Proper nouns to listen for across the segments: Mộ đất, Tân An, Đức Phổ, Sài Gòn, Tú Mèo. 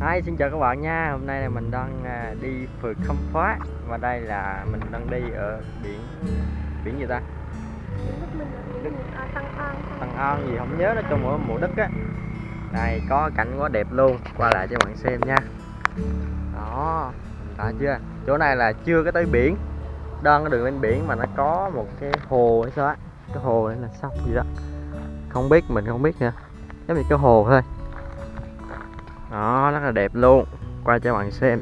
Hi, xin chào các bạn nha. Hôm nay là mình đang đi phượt khám phá. Và đây là mình đang đi ở biển gì ta? Biển Tân An gì không nhớ, nó trong ở Mộ Đất á. Này có cảnh quá đẹp luôn, qua lại cho bạn xem nha. Đó, đã chưa? Chỗ này là chưa có tới biển, đang có đường lên biển mà nó có một cái hồ hay sao á. Cái hồ này là sông gì đó, không biết, mình không biết nữa, giống như cái hồ thôi. Đó, rất là đẹp luôn, qua cho bạn xem.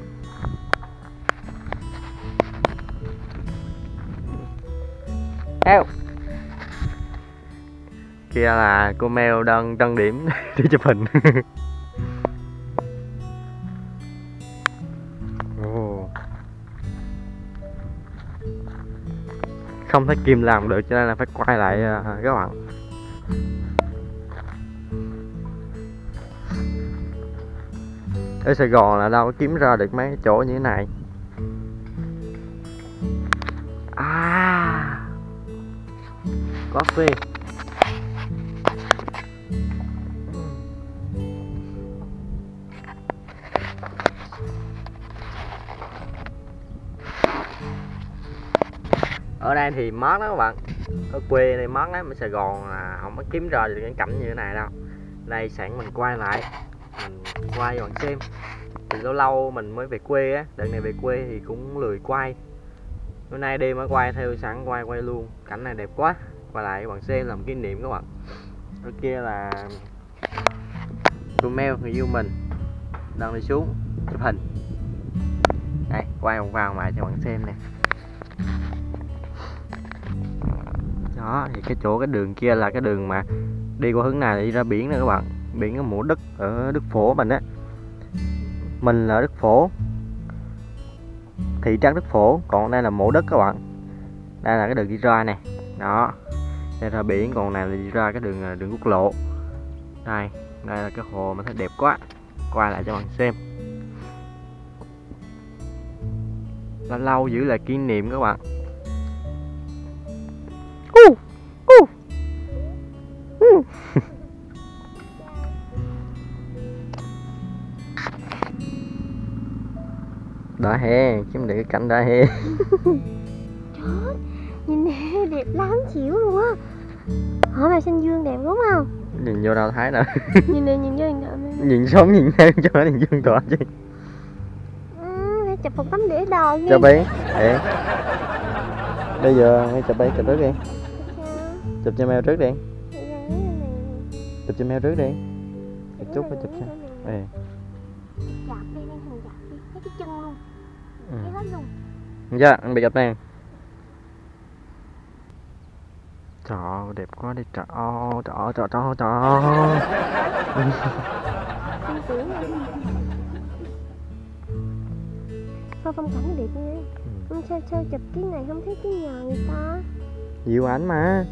Eo kia là cô Mèo đang trang điểm để chụp hình. Không thấy Kim làm được cho nên là phải quay lại các bạn. Ở Sài Gòn là đâu có kiếm ra được mấy chỗ như thế này. À, quá phê. Ở đây thì mát lắm các bạn, ở quê này mát lắm. Ở Sài Gòn là không có kiếm ra được những cảnh như thế này đâu. Đây sẵn mình quay lại, mình quay bạn xem. Thì lâu lâu mình mới về quê á, đợt này về quê thì cũng lười quay, hôm nay đi mới quay theo sẵn quay luôn. Cảnh này đẹp quá, quay lại bạn xem làm kỷ niệm các bạn. Ở kia là Tú Mèo, người yêu mình, đang đi xuống chụp hình. Đây quay vòng vào lại cho bạn xem nè. Đó, thì cái chỗ cái đường kia là cái đường mà đi qua hướng này đi ra biển nè các bạn. Biển ở Mộ Đất, ở Đức Phổ mình á. Mình là Đức Phổ, thị trấn Đức Phổ, còn đây là Mộ Đất các bạn. Đây là cái đường đi ra nè. Đó, đây ra biển, còn này là đi ra cái đường quốc lộ. Đây, đây là cái hồ mà thấy đẹp quá, quay lại cho bạn xem. Lâu lâu giữ lại kỷ niệm các bạn. Đã he, kiếm được cái cảnh đã he. Trời, nhìn nè, đẹp lắm chịu luôn á. Hả mày xanh dương đẹp đúng không? Nhìn vô đâu thấy nè. Nhìn nè, nhìn vô nhìn nè. Nhìn sống nhìn theo cho nó nhìn dương tỏa chứ. Ừ, chụp một tấm đĩa đòn đi. Chụp đi. Bây giờ ngay chụp đi, chụp trước đi. Chụp cho Mèo trước đi. Chụp cho Mèo trước đi. Một chút phải chụp cho. Cái chân luôn. Cái hết luôn. Dạ, anh bị gặp nè. Trời ơi, đẹp quá đi trời ơi, trời ơi. Thôi phong cảnh nó đẹp nha. Sao chụp cái này không thấy cái nhà người ta. Dịu ảnh mà.